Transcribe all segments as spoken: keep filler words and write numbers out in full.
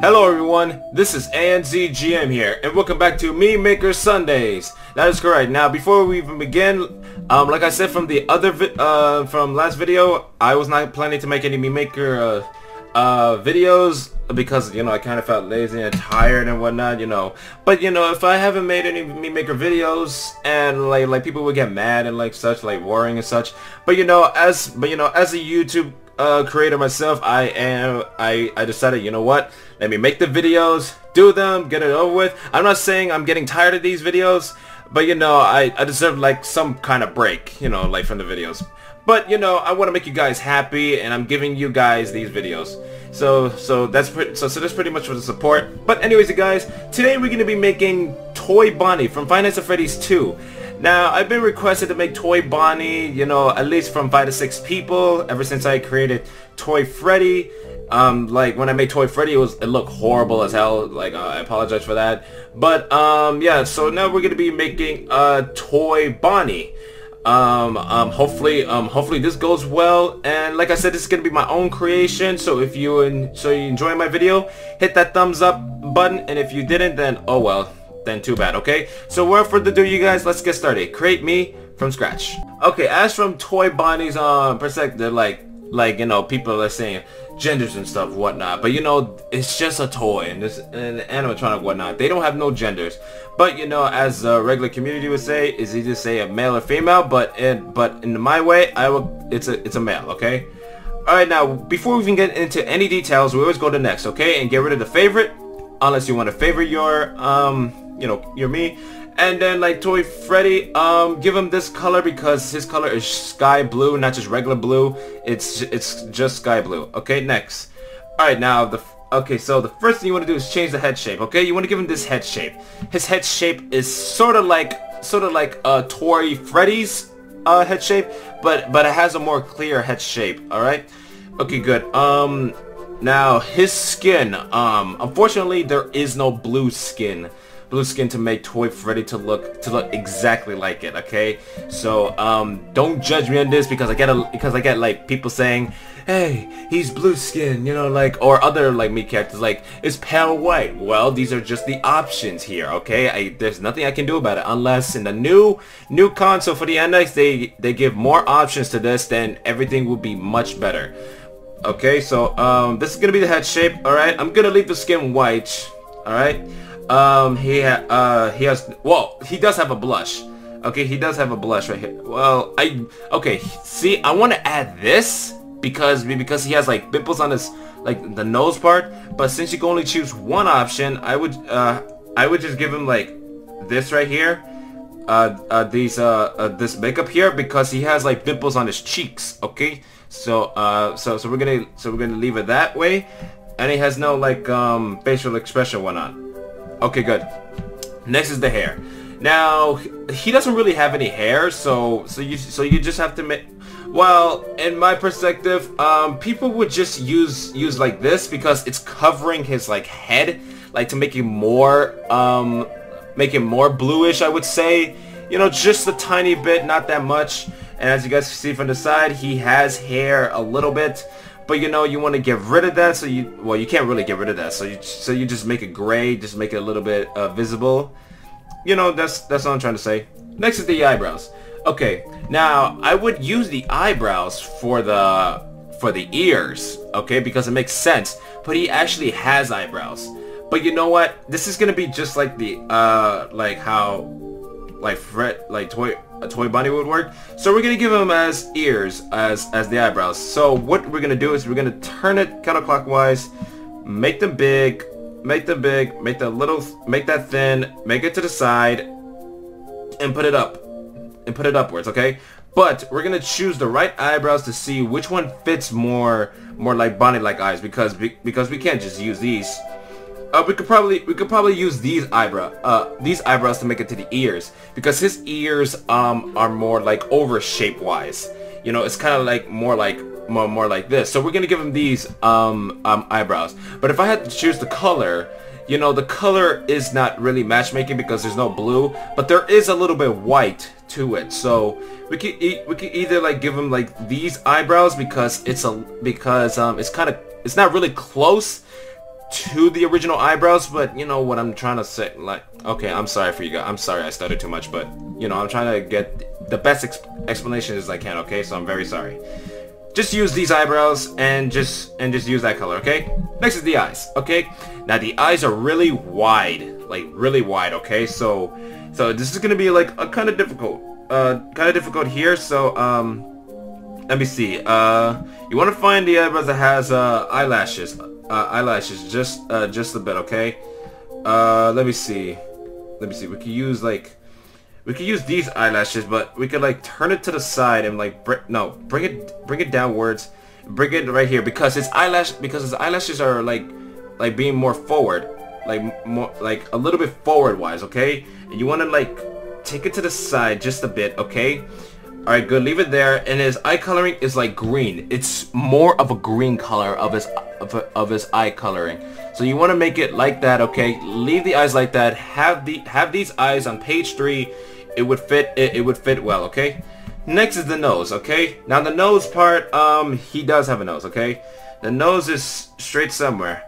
Hello everyone, this is AndzyGM here, and welcome back to Mii Maker Sundays. That is correct. Now, before we even begin, um, like I said from the other vi uh, from last video, I was not planning to make any Mii Maker uh, uh, videos because, you know, I kind of felt lazy and tired and whatnot, you know. But you know, if I haven't made any Mii Maker videos, and like like people would get mad and like such, like worrying and such. But you know, as but you know, as a YouTube Uh, creator myself, I am I, I decided, you know what, let me make the videos, do them, get it over with. I'm not saying I'm getting tired of these videos, but you know, I, I deserve like some kind of break, you know, like from the videos. But you know, I want to make you guys happy, and I'm giving you guys these videos. So so that's pretty, so, so that's pretty much for the support. But anyways, you guys, today we're going to be making Toy Bonnie from Five Nights at Freddy's two. Now, I've been requested to make Toy Bonnie, you know, at least from five to six people ever since I created Toy Freddy. Um, like, when I made Toy Freddy, it, was, it looked horrible as hell. Like, uh, I apologize for that. But, um, yeah, so now we're going to be making uh, Toy Bonnie. Um, um, hopefully, um, hopefully this goes well. And like I said, this is going to be my own creation. So if you, en so you enjoy my video, hit that thumbs up button. And if you didn't, then, oh well. Then too bad, okay? So without further ado, you guys, let's get started. Create me from scratch. Okay, as from Toy Bonnie's um, perspective, like, like you know, people are saying genders and stuff, whatnot. But you know, it's just a toy and this an animatronic, whatnot. They don't have no genders. But you know, as the regular community would say, is either say a male or female. But in but in my way, I will. It's a it's a male, okay? All right, now before we even get into any details, we always go to next, okay? And get rid of the favorite, unless you want to favor your um. you know, you're me. And then like Toy Freddy, um, give him this color because his color is sky blue, not just regular blue. It's it's just sky blue. Okay, next. All right, now the okay. So the first thing you want to do is change the head shape. Okay, you want to give him this head shape. His head shape is sort of like sort of like uh, Toy Freddy's uh, head shape, but but it has a more clear head shape. All right. Okay, good. Um, now his skin. Um, unfortunately, there is no blue skin. Blue skin to make Toy Freddy to look to look exactly like it, okay? So um, don't judge me on this because I get a, because I get like people saying, "Hey, he's blue skin," you know, like, or other like me characters like it's pale white. Well, these are just the options here, okay? I, there's nothing I can do about it unless in the new new console for the N X they they give more options to this, then everything will be much better. Okay, so um, this is gonna be the head shape. All right, I'm gonna leave the skin white. All right. Um, he ha uh, he has, well, he does have a blush. Okay, he does have a blush right here. Well, I, okay, see, I want to add this because, because he has, like, pimples on his, like, the nose part. But since you can only choose one option, I would, uh, I would just give him, like, this right here. Uh, uh, these, uh, uh this makeup here because he has, like, pimples on his cheeks, okay? So, uh, so, so we're gonna, so we're gonna leave it that way. And he has no, like, um, facial expression went on. Okay, good. Next is the hair. Now he doesn't really have any hair, so so you so you just have to make. Well, in my perspective, um, people would just use use like this because it's covering his like head, like to make him more um, make him more bluish. I would say, you know, just a tiny bit, not that much. And as you guys can see from the side, he has hair a little bit. But you know, you want to get rid of that, so you well you can't really get rid of that, so you so you just make it gray, just make it a little bit uh, visible. You know, that's that's all I'm trying to say. Next is the eyebrows. Okay, now I would use the eyebrows for the for the ears, okay, because it makes sense. But he actually has eyebrows. But you know what? This is gonna be just like the uh like how like Fred like Toy. A Toy Bonnie would work. So we're gonna give him as ears as as the eyebrows. So what we're gonna do is we're gonna turn it counterclockwise, make them big, make them big, make that little, make that thin, make it to the side, and put it up, and put it upwards. Okay, but we're gonna choose the right eyebrows to see which one fits more more like Bonnie-like eyes because because we can't just use these. Uh, we could probably we could probably use these eyebrow uh these eyebrows to make it to the ears because his ears um are more like over shape wise, you know, it's kind of like more like more more like this. So we're gonna give him these um um eyebrows. But if I had to choose the color, you know, the color is not really matchmaking because there's no blue, but there is a little bit white to it. So we could e we could either like give him like these eyebrows because it's a because um it's kind of it's not really close to the original eyebrows, but you know what I'm trying to say, like, okay, I'm sorry for you guys, I'm sorry I stuttered too much, but you know, I'm trying to get the best ex explanation as I can, okay? So I'm very sorry. Just use these eyebrows and just and just use that color, okay? Next is the eyes, okay? Now the eyes are really wide, like really wide, okay? So so this is gonna be like a kind of difficult, uh, kind of difficult here. So um, let me see. Uh, you want to find the eyebrows that has uh, eyelashes, uh, eyelashes, just uh, just a bit, okay? Uh, let me see, let me see. We can use like. We could use these eyelashes, but we could like turn it to the side and like br no, bring it, bring it downwards, bring it right here because his eyelash, because his eyelashes are like, like being more forward, like more, like a little bit forward-wise, okay? And you want to like take it to the side just a bit, okay? All right, good. Leave it there. And his eye coloring is like green. It's more of a green color of his of, of his eye coloring. So you want to make it like that, okay? Leave the eyes like that. Have the have these eyes on page three. It would fit. It, it would fit well. Okay. Next is the nose. Okay. Now the nose part. Um, he does have a nose. Okay. The nose is straight somewhere.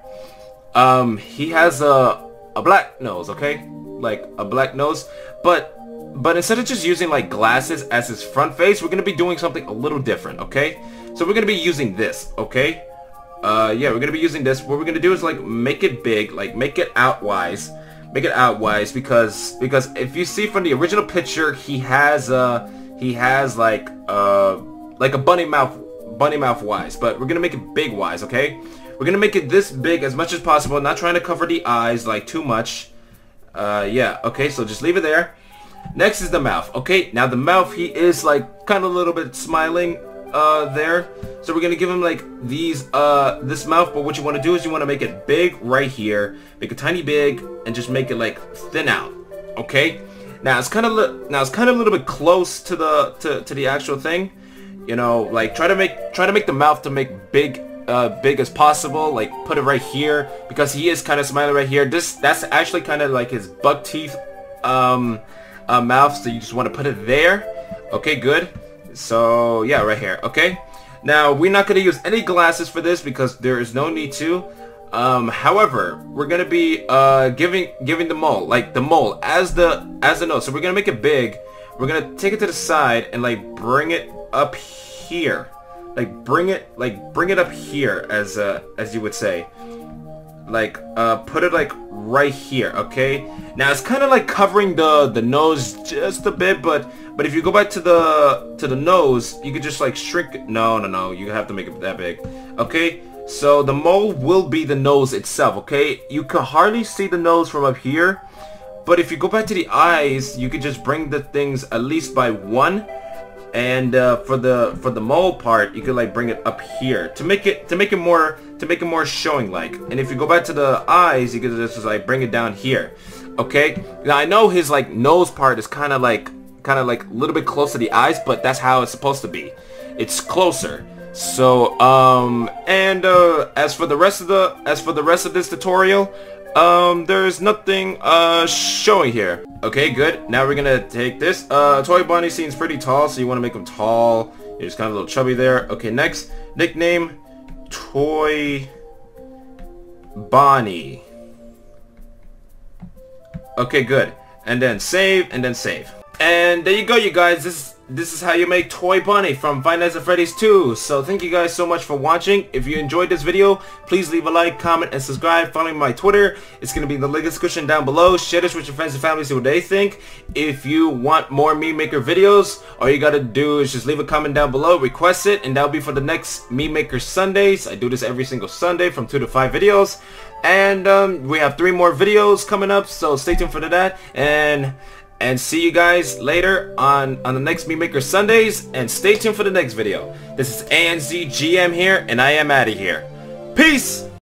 Um, he has a a black nose. Okay, like a black nose. But but instead of just using like glasses as his front face, we're gonna be doing something a little different. Okay. So we're gonna be using this. Okay. Uh, yeah, we're gonna be using this. What we're gonna do is like make it big. Like make it outwise. Make it outwise because because if you see from the original picture, he has uh he has like uh like a bunny mouth bunny mouth wise, but we're gonna make it big wise, okay? We're gonna make it this big as much as possible, not trying to cover the eyes like too much. Uh yeah, okay, so just leave it there. Next is the mouth, okay? Now the mouth, he is like kind of a little bit smiling uh there. So we're gonna give him like these uh this mouth, but what you want to do is you want to make it big right here, make it tiny big, and just make it like thin out, okay? Now it's kind of now it's kind of a little bit close to the to, to the actual thing, you know, like try to make try to make the mouth to make big uh big as possible, like put it right here because he is kind of smiling right here. This that's actually kind of like his buck teeth um uh, mouth, so you just want to put it there, okay? Good. So yeah, right here, okay? Now we're not going to use any glasses for this because there is no need to. Um, however, we're going to be uh, giving giving the mole, like the mole as the as the nose. So we're going to make it big. We're going to take it to the side and like bring it up here, like bring it like bring it up here as uh, as you would say, like uh, put it like right here, okay? Now it's kind of like covering the the nose just a bit, but. But if you go back to the to the nose, you could just like shrink it. No, no, no. You have to make it that big. Okay. So the mole will be the nose itself. Okay. You can hardly see the nose from up here. But if you go back to the eyes, you could just bring the things at least by one. And uh, for the for the mole part, you could like bring it up here to make it to make it more to make it more showing like. And if you go back to the eyes, you could just like bring it down here. Okay. Now I know his like nose part is kind of like. kind of like a little bit close to the eyes, but that's how it's supposed to be. It's closer. So um and uh as for the rest of the as for the rest of this tutorial, um there is nothing uh showing here. Okay, good. Now we're gonna take this. uh Toy Bonnie seems pretty tall, so you want to make him tall. He's kind of a little chubby there. Okay, next nickname Toy Bonnie. Okay, good. And then save and then save. And there you go, you guys. This this is how you make Toy Bonnie from Five Nights at Freddy's two. So thank you guys so much for watching. If you enjoyed this video, please leave a like, comment, and subscribe. Follow me on my Twitter. It's going to be in the link description down below. Share this with your friends and family, see what they think. If you want more Mii Maker videos, all you got to do is just leave a comment down below, request it, and that'll be for the next Mii Maker Sundays. I do this every single Sunday from two to five videos. And um, we have three more videos coming up, so stay tuned for that. And... And see you guys later on, on the next Mii Maker Sundays. And stay tuned for the next video. This is ANZGM here, and I am out of here. Peace!